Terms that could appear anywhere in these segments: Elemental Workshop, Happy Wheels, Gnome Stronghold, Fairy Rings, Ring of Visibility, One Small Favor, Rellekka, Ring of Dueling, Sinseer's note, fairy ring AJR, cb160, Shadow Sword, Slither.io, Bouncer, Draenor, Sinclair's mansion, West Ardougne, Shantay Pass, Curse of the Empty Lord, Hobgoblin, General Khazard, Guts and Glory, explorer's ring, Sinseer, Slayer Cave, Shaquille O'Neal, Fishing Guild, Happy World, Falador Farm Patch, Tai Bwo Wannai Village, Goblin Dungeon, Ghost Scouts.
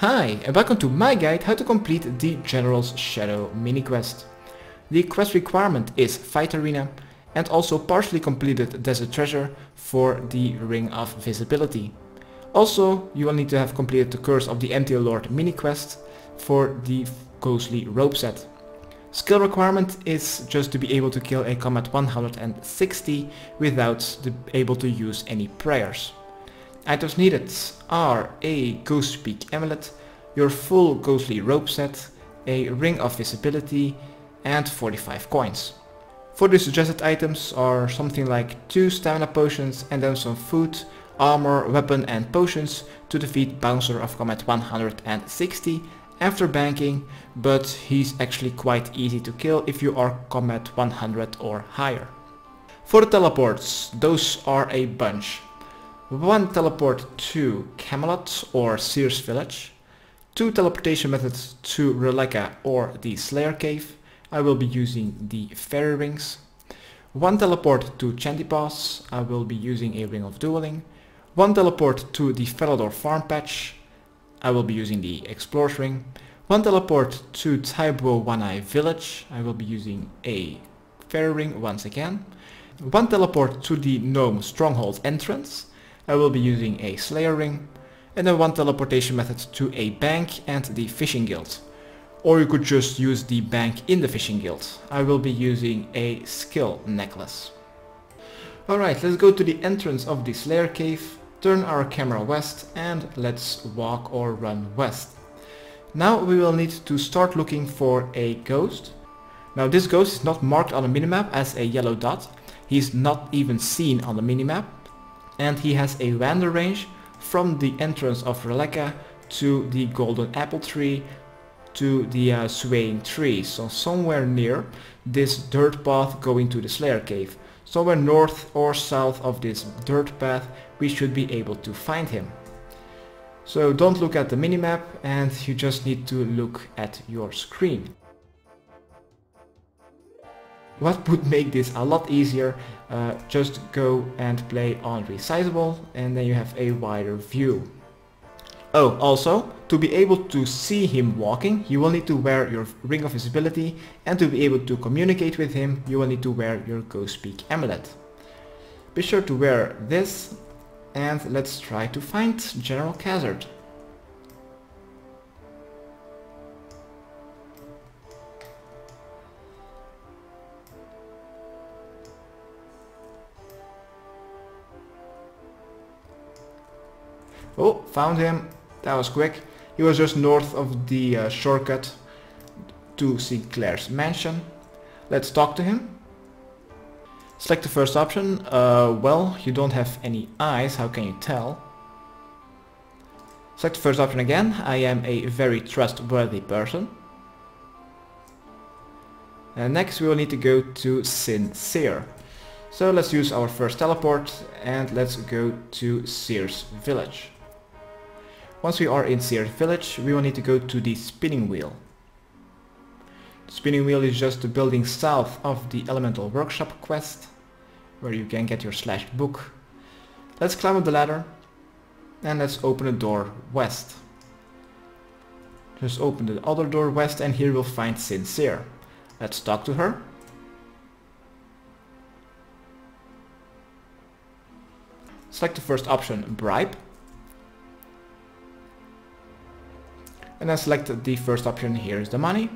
Hi, and welcome to my guide how to complete the General's Shadow mini-quest. The quest requirement is Fight Arena and also partially completed Desert Treasure for the Ring of Visibility. Also, you will need to have completed the Curse of the Empty Lord mini-quest for the Ghostly Robe Set. Skill requirement is just to be able to kill a combat 160 without able to use any priors. Items needed are a Ghostspeak Amulet, your full Ghostly Robe Set, a Ring of Visibility and 45 coins. For the suggested items are something like 2 stamina potions and then some food, armor, weapon and potions to defeat Bouncer of Combat 160 after banking, but he's actually quite easy to kill if you are Combat 100 or higher. For the teleports, those are a bunch. 1 teleport to Camelot or Seer's Village, 2 teleportation methods to Rellekka or the Slayer Cave, I will be using the Fairy Rings, 1 teleport to Shantay Pass, I will be using a Ring of Dueling, 1 teleport to the Falador Farm Patch, I will be using the Explorers Ring, 1 teleport to Tai Bwo Wannai Village, I will be using a Fairy Ring once again, 1 teleport to the Gnome Stronghold entrance, I will be using a Slayer Ring, and then 1 teleportation method to a bank and the Fishing Guild. Or you could just use the bank in the Fishing Guild. I will be using a skill necklace. Alright, let's go to the entrance of the Slayer Cave, turn our camera west and let's walk or run west. Now we will need to start looking for a ghost. Now this ghost is not marked on the minimap as a yellow dot. He's not even seen on the minimap. And he has a wander range from the entrance of Rellekka to the golden apple tree to the swaying tree. So somewhere near this dirt path going to the Slayer Cave. Somewhere north or south of this dirt path we should be able to find him. So don't look at the minimap and you just need to look at your screen. What would make this a lot easier, just go and play on resizable and then you have a wider view. Oh, also, to be able to see him walking, you will need to wear your Ring of Visibility, and to be able to communicate with him, you will need to wear your Ghostspeak Amulet. Be sure to wear this, and let's try to find General Khazard. Oh, found him. That was quick. He was just north of the shortcut to Sinclair's mansion. Let's talk to him. Select the first option. Well, you don't have any eyes, how can you tell? Select the first option again. I am a very trustworthy person. And next we will need to go to Sinseer. So let's use our first teleport and let's go to Seer's Village. Once we are in Seer's Village, we will need to go to the Spinning Wheel. The Spinning Wheel is just the building south of the Elemental Workshop quest, where you can get your slashed book. Let's climb up the ladder and let's open a door west. Just open the other door west and here we'll find Sinseer. Let's talk to her. Select the first option, bribe, and then select the first option, here is the money,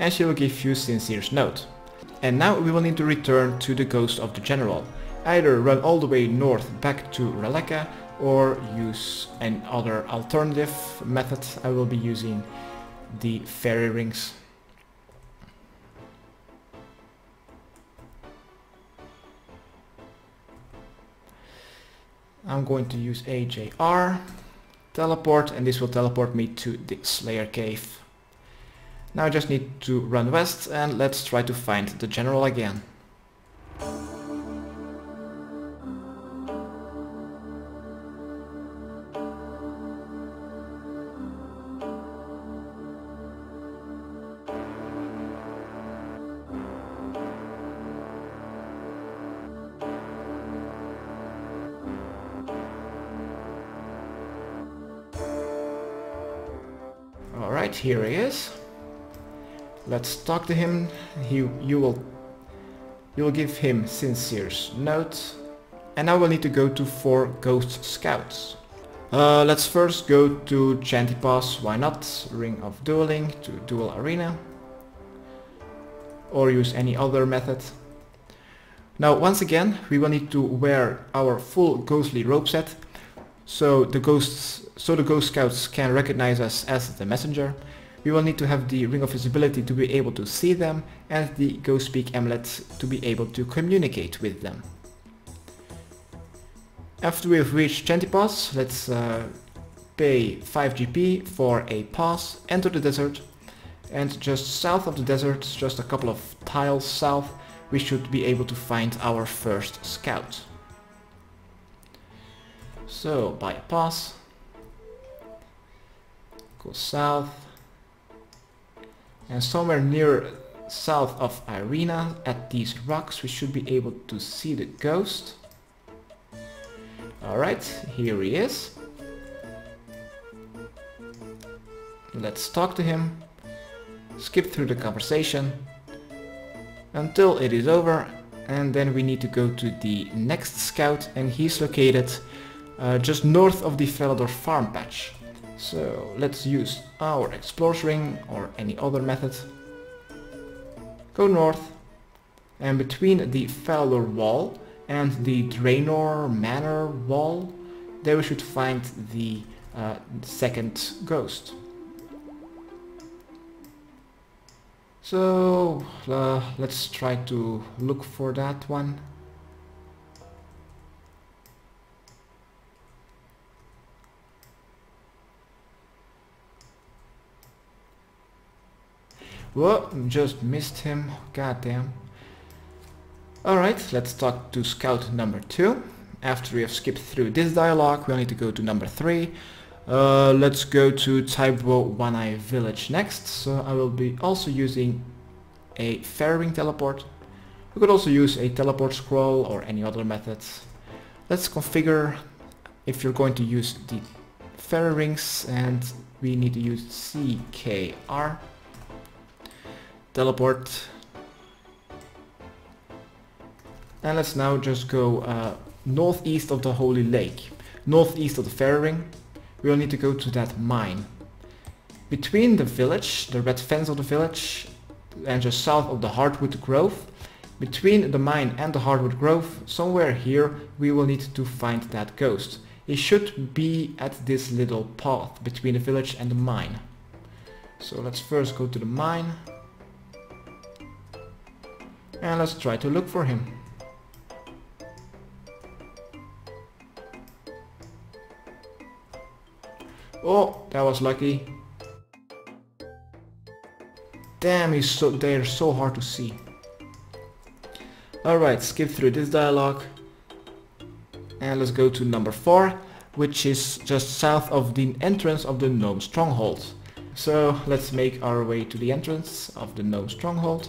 and she will give you Sinseer's note. And now we will need to return to the ghost of the general. Either run all the way north back to Rellekka or use another alternative method. I will be using the Fairy Rings. I'm going to use AJR, teleport, and this will teleport me to the Slayer Cave. Now I just need to run west and let's try to find the general again. Alright, here he is. Let's talk to him. You will give him Sinseer's note. And now we'll need to go to 4 Ghost Scouts. Let's first go to Shantay Pass, why not? Ring of Dueling to Duel Arena. Or use any other method. Now once again we will need to wear our full Ghostly Robe Set, so the Ghost Scouts can recognize us as the messenger. We will need to have the Ring of Visibility to be able to see them, and the Ghostspeak Amulet to be able to communicate with them. After we've reached Shantay Pass, let's pay 5 GP for a pass, enter the desert, and just south of the desert, just a couple of tiles south, we should be able to find our first scout. So, buy a pass, go south, and somewhere near south of Irina, at these rocks, we should be able to see the ghost. Alright, here he is. Let's talk to him, skip through the conversation until it is over, and then we need to go to the next scout, and he's located just north of the Falador Farm Patch. So let's use our Explorers Ring or any other method. Go north, and between the Falador Wall and the Draenor Manor Wall, there we should find the second ghost. So let's try to look for that one. Whoa, just missed him, goddamn. Alright, let's talk to scout number 2. After we have skipped through this dialogue, we'll need to go to number 3. Let's go to Tai Bwo Wannai Village next, so I will be also using a Fairy Ring teleport. We could also use a teleport scroll or any other methods. Let's configure if you're going to use the Fairy Rings, and we need to use CKR. Teleport. And let's now just go northeast of the Holy Lake, northeast of the Fairy Ring. We'll need to go to that mine. Between the village, the red fence of the village, and just south of the Hardwood Grove, between the mine and the Hardwood Grove, somewhere here we will need to find that ghost. It should be at this little path between the village and the mine. So let's first go to the mine. And let's try to look for him. Oh, that was lucky. Damn, they're so hard to see. Alright, skip through this dialogue. And let's go to number 4, which is just south of the entrance of the Gnome Stronghold. So let's make our way to the entrance of the Gnome Stronghold.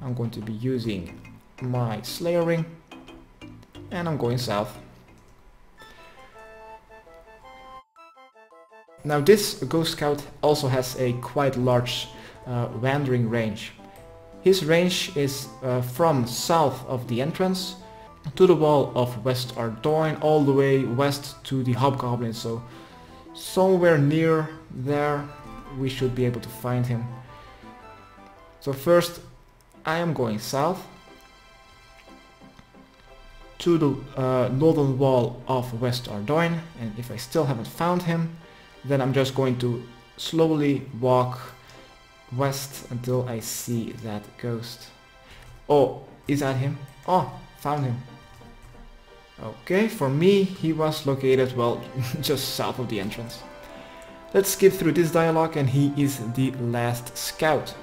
I'm going to be using my Slayer Ring, and I'm going south. Now this Ghost Scout also has a quite large wandering range. His range is from south of the entrance to the wall of West Ardougne, all the way west to the Hobgoblin, so somewhere near there we should be able to find him. So first I am going south to the northern wall of West Ardougne, and if I still haven't found him, then I'm just going to slowly walk west until I see that ghost. Oh, is that him? Oh, found him. Okay, for me he was located, well, just south of the entrance. Let's skip through this dialogue, and he is the last scout.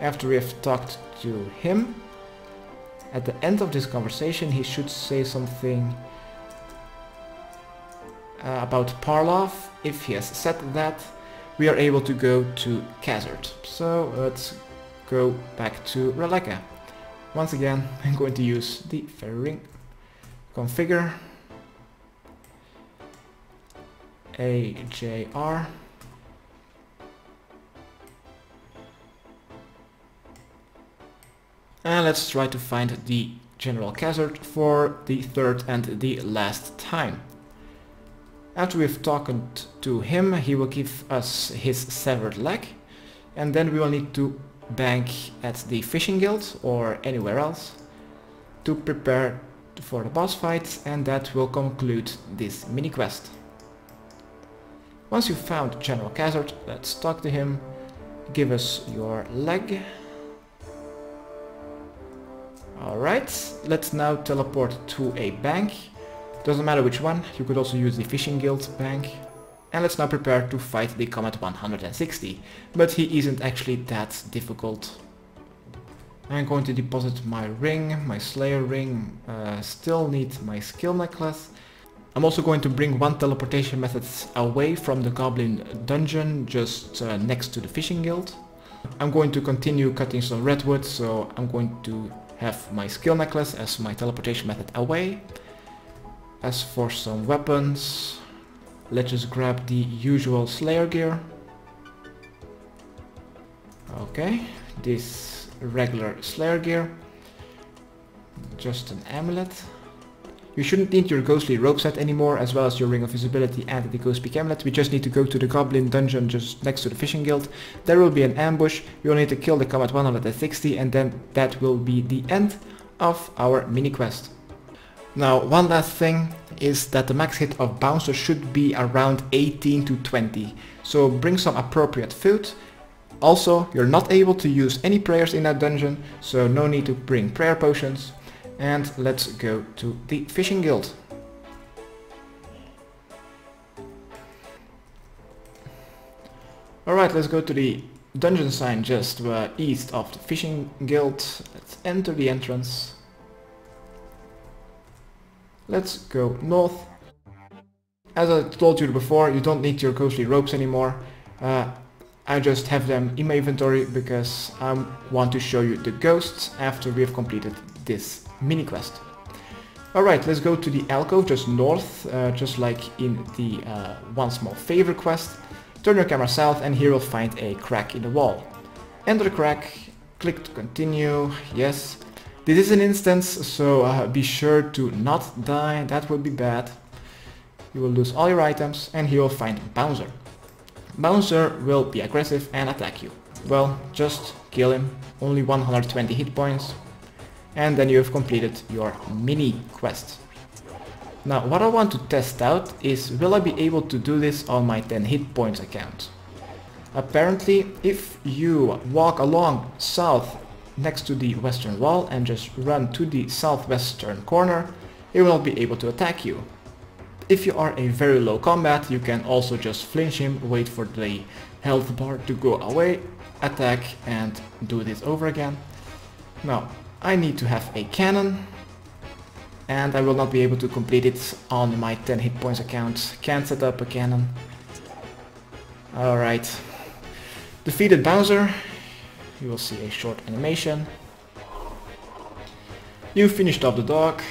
After we have talked to him, at the end of this conversation he should say something about Parlov. If he has said that, we are able to go to Khazard. So let's go back to Rellekka. Once again, I'm going to use the Fairy Ring. Configure. AJR. And let's try to find the General Khazard for the third and the last time. After we've talked to him, he will give us his severed leg, and then we will need to bank at the Fishing Guild or anywhere else to prepare for the boss fight, and that will conclude this mini quest. Once you've found General Khazard, let's talk to him. Give us your leg. Alright, let's now teleport to a bank. Doesn't matter which one, you could also use the Fishing Guild bank. And let's now prepare to fight the Comet 160, but he isn't actually that difficult. I'm going to deposit my ring, my Slayer ring, still need my skill necklace. I'm also going to bring one teleportation method away from the Goblin Dungeon, just next to the Fishing Guild. I'm going to continue cutting some redwood, so I'm going to have my skill necklace as my teleportation method away. As for some weapons, let's just grab the usual Slayer gear. Okay, this regular Slayer gear. Just an amulet. You shouldn't need your Ghostly Robe Set anymore, as well as your Ring of Visibility and the Ghostspeak Amulet. We just need to go to the Goblin Dungeon just next to the Fishing Guild. There will be an ambush. We will need to kill the Comet 160, and then that will be the end of our mini quest. Now, one last thing is that the max hit of Bouncer should be around 18 to 20, so bring some appropriate food. Also, you're not able to use any prayers in that dungeon, so no need to bring prayer potions. And let's go to the Fishing Guild. Alright, let's go to the dungeon sign just east of the Fishing Guild. Let's enter the entrance. Let's go north. As I told you before, you don't need your Ghostly Robes anymore. I just have them in my inventory because I want to show you the ghosts after we have completed this mini quest. Alright, let's go to the alcove just north, just like in the One Small Favor quest. Turn your camera south and here you'll find a crack in the wall. Enter the crack, click to continue, yes. This is an instance, so be sure to not die, that would be bad. You will lose all your items, and here you'll find Bouncer. Bouncer will be aggressive and attack you. Well, just kill him, only 120 hit points, and then you have completed your mini quest. Now, what I want to test out is, will I be able to do this on my 10 hit points account? Apparently, if you walk along south next to the western wall and just run to the southwestern corner, it will not be able to attack you. If you are a very low combat, you can also just flinch him, wait for the health bar to go away, attack, and do this over again. Now, I need to have a cannon, and I will not be able to complete it on my 10 hit points account. Can't set up a cannon. Alright. Defeated Bouncer. You will see a short animation. You finished off the dog,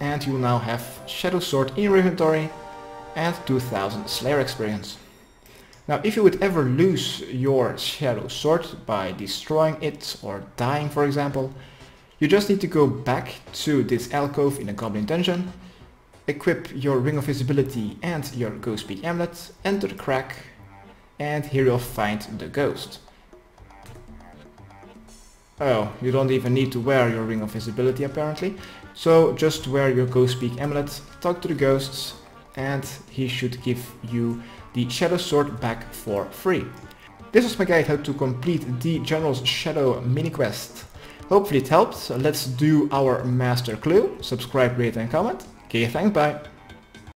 and you now have Shadow Sword in your inventory and 2000 Slayer experience. Now, if you would ever lose your Shadow Sword by destroying it or dying, for example, you just need to go back to this alcove in the Goblin Dungeon, equip your Ring of Visibility and your Ghostspeak Amulet, enter the crack, and here you'll find the ghost. Oh, you don't even need to wear your Ring of Visibility apparently. So just wear your Ghostspeak Amulet, talk to the ghosts, and he should give you the Shadow Sword back for free. This was my guide how to complete the General's Shadow mini quest. Hopefully it helped. Let's do our master clue. Subscribe, rate and comment. Okay, thanks, bye.